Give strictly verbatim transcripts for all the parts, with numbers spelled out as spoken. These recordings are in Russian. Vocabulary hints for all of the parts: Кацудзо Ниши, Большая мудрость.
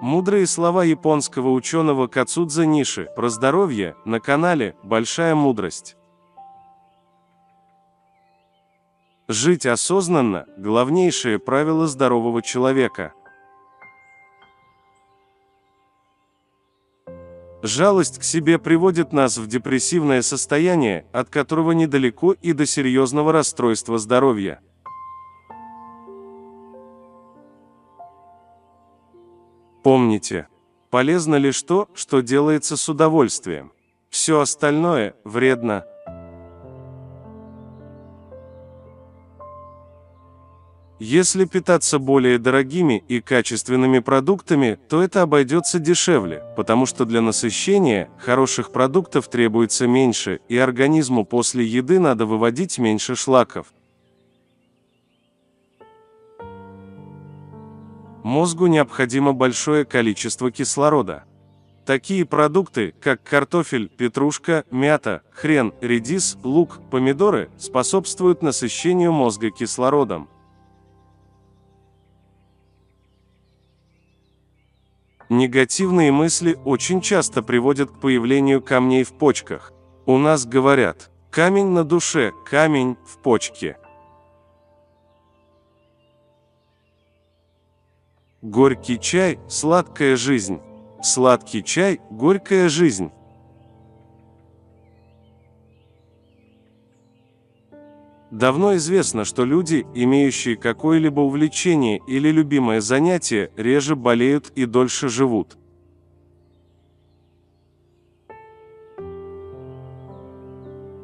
Мудрые слова японского ученого Кацудзо Ниши про здоровье на канале «Большая мудрость». Жить осознанно – главнейшее правило здорового человека. Жалость к себе приводит нас в депрессивное состояние, от которого недалеко и до серьезного расстройства здоровья. Помните, полезно лишь то, что делается с удовольствием. Все остальное вредно. Если питаться более дорогими и качественными продуктами, то это обойдется дешевле, потому что для насыщения хороших продуктов требуется меньше, и организму после еды надо выводить меньше шлаков. Мозгу необходимо большое количество кислорода. Такие продукты, как картофель, петрушка, мята, хрен, редис, лук, помидоры, способствуют насыщению мозга кислородом. Негативные мысли очень часто приводят к появлению камней в почках. У нас говорят: камень на душе, камень в почке. Горький чай – сладкая жизнь. Сладкий чай – горькая жизнь. Давно известно, что люди, имеющие какое-либо увлечение или любимое занятие, реже болеют и дольше живут.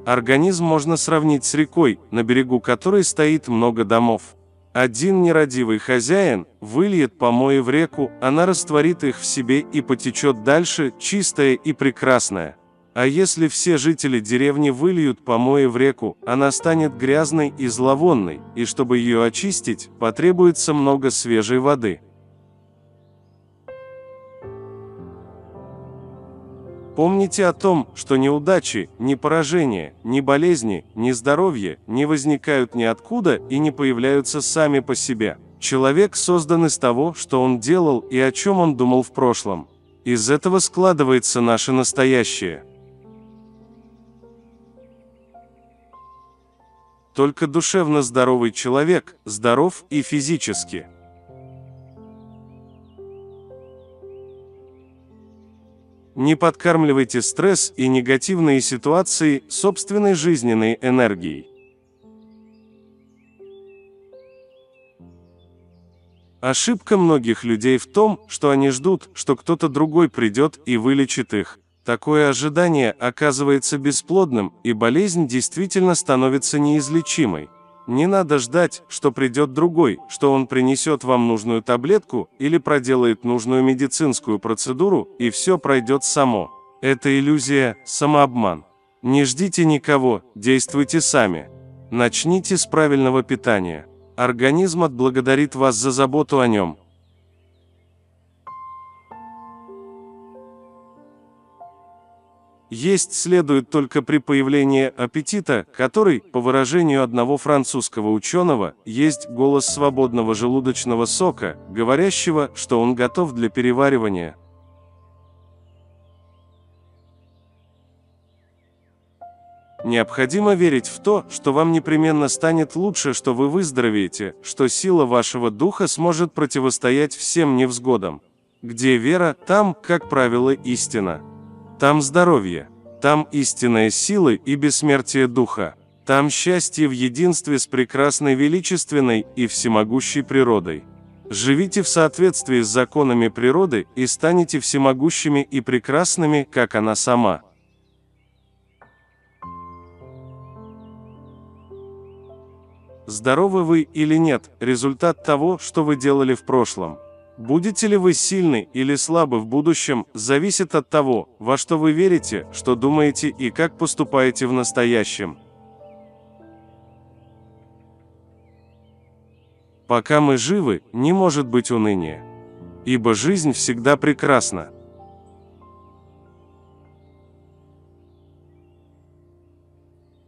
Организм можно сравнить с рекой, на берегу которой стоит много домов. Один нерадивый хозяин выльет помои в реку, она растворит их в себе и потечет дальше, чистая и прекрасная. А если все жители деревни выльют помои в реку, она станет грязной и зловонной, и чтобы ее очистить, потребуется много свежей воды. Помните о том, что ни удачи, ни поражения, ни болезни, ни здоровье не возникают ниоткуда и не появляются сами по себе. Человек создан из того, что он делал и о чем он думал в прошлом. Из этого складывается наше настоящее. Только душевно здоровый человек здоров и физически. Не подкармливайте стресс и негативные ситуации собственной жизненной энергией. Ошибка многих людей в том, что они ждут, что кто-то другой придет и вылечит их. Такое ожидание оказывается бесплодным, и болезнь действительно становится неизлечимой. Не надо ждать, что придет другой, что он принесет вам нужную таблетку или проделает нужную медицинскую процедуру, и все пройдет само. Это иллюзия, самообман. Не ждите никого, действуйте сами. Начните с правильного питания. Организм отблагодарит вас за заботу о нем. Есть следует только при появлении аппетита, который, по выражению одного французского ученого, есть голос свободного желудочного сока, говорящего, что он готов для переваривания. Необходимо верить в то, что вам непременно станет лучше, что вы выздоровеете, что сила вашего духа сможет противостоять всем невзгодам. Где вера, там, как правило, истина. Там здоровье, там истинная сила и бессмертие духа, там счастье в единстве с прекрасной, величественной и всемогущей природой. Живите в соответствии с законами природы и станете всемогущими и прекрасными, как она сама. Здоровы вы или нет – результат того, что вы делали в прошлом. Будете ли вы сильны или слабы в будущем, зависит от того, во что вы верите, что думаете и как поступаете в настоящем. Пока мы живы, не может быть уныния. Ибо жизнь всегда прекрасна.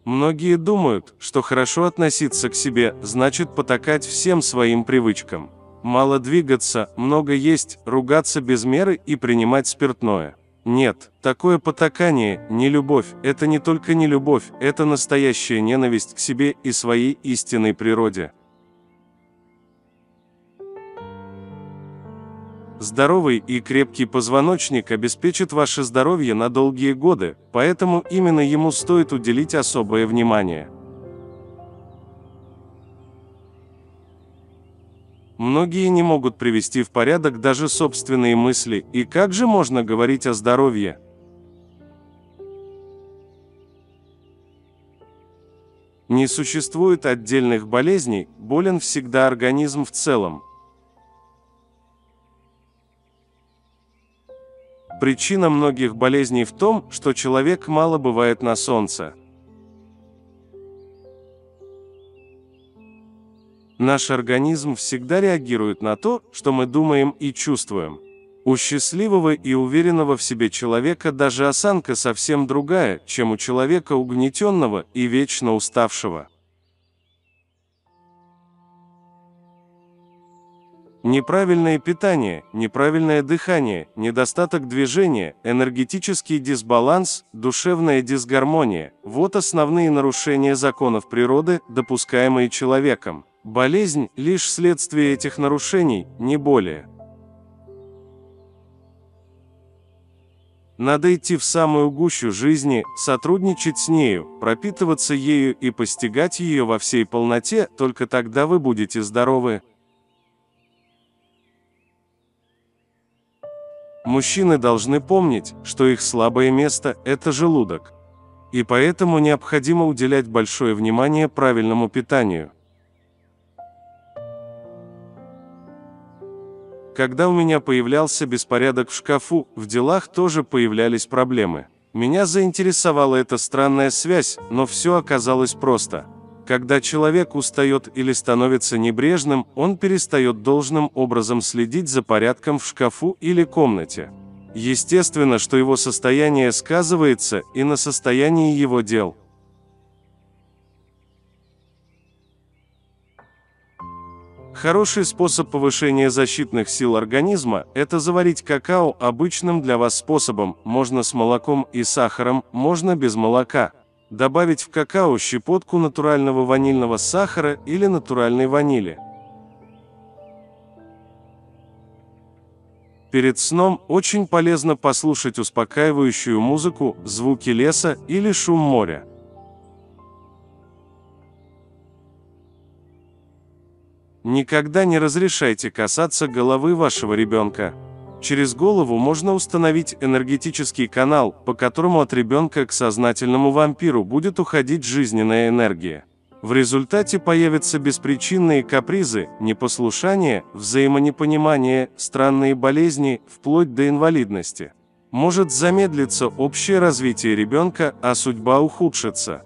Многие думают, что хорошо относиться к себе значит потакать всем своим привычкам. мало двигаться, много есть, ругаться без меры и принимать спиртное. Нет, такое потакание, не любовь, это не только не любовь, это настоящая ненависть к себе и своей истинной природе. Здоровый и крепкий позвоночник обеспечит ваше здоровье на долгие годы, поэтому именно ему стоит уделить особое внимание. Многие не могут привести в порядок даже собственные мысли, и как же можно говорить о здоровье? Не существует отдельных болезней, болен всегда организм в целом. Причина многих болезней в том, что человек мало бывает на солнце. Наш организм всегда реагирует на то, что мы думаем и чувствуем. У счастливого и уверенного в себе человека даже осанка совсем другая, чем у человека угнетенного и вечно уставшего. Неправильное питание, неправильное дыхание, недостаток движения, энергетический дисбаланс, душевная дисгармония – вот основные нарушения законов природы, допускаемые человеком. Болезнь – лишь следствие этих нарушений, не более. Надо идти в самую гущу жизни, сотрудничать с нею, пропитываться ею и постигать ее во всей полноте, только тогда вы будете здоровы. Мужчины должны помнить, что их слабое место – это желудок. И поэтому необходимо уделять большое внимание правильному питанию. Когда у меня появлялся беспорядок в шкафу, в делах тоже появлялись проблемы. Меня заинтересовала эта странная связь, но все оказалось просто. Когда человек устает или становится небрежным, он перестает должным образом следить за порядком в шкафу или комнате. Естественно, что его состояние сказывается и на состоянии его дел. Хороший способ повышения защитных сил организма – это заварить какао обычным для вас способом, можно с молоком и сахаром, можно без молока. Добавить в какао щепотку натурального ванильного сахара или натуральной ванили. Перед сном очень полезно послушать успокаивающую музыку, звуки леса или шум моря. Никогда не разрешайте касаться головы вашего ребенка. Через голову можно установить энергетический канал, по которому от ребенка к сознательному вампиру будет уходить жизненная энергия. В результате появятся беспричинные капризы, непослушание, взаимонепонимание, странные болезни, вплоть до инвалидности. Может замедлиться общее развитие ребенка, а судьба ухудшится.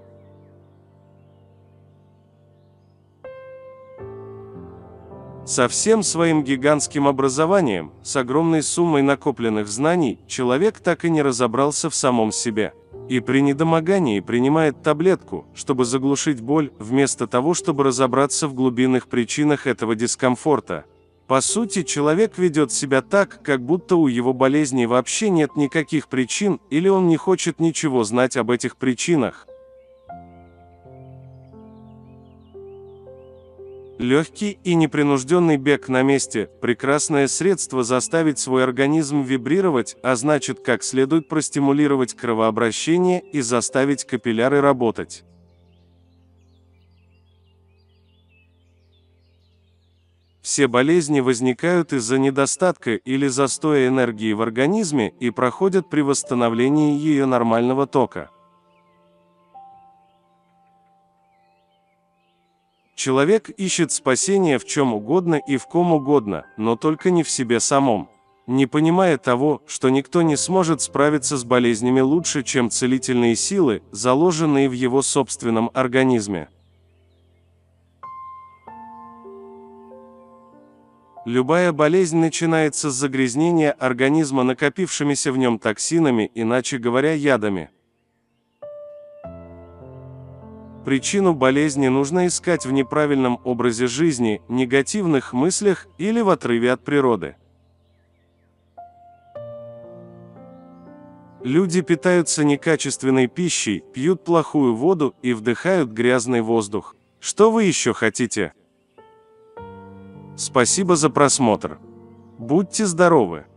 Со всем своим гигантским образованием, с огромной суммой накопленных знаний, человек так и не разобрался в самом себе. И при недомогании принимает таблетку, чтобы заглушить боль, вместо того, чтобы разобраться в глубинных причинах этого дискомфорта. По сути, человек ведет себя так, как будто у его болезней вообще нет никаких причин, или он не хочет ничего знать об этих причинах. Легкий и непринужденный бег на месте – прекрасное средство заставить свой организм вибрировать, а значит, как следует простимулировать кровообращение и заставить капилляры работать. Все болезни возникают из-за недостатка или застоя энергии в организме и проходят при восстановлении ее нормального тока. Человек ищет спасения в чем угодно и в ком угодно, но только не в себе самом. Не понимая того, что никто не сможет справиться с болезнями лучше, чем целительные силы, заложенные в его собственном организме. Любая болезнь начинается с загрязнения организма накопившимися в нем токсинами, иначе говоря, ядами. Причину болезни нужно искать в неправильном образе жизни, негативных мыслях или в отрыве от природы. Люди питаются некачественной пищей, пьют плохую воду и вдыхают грязный воздух. Что вы еще хотите? Спасибо за просмотр. Будьте здоровы!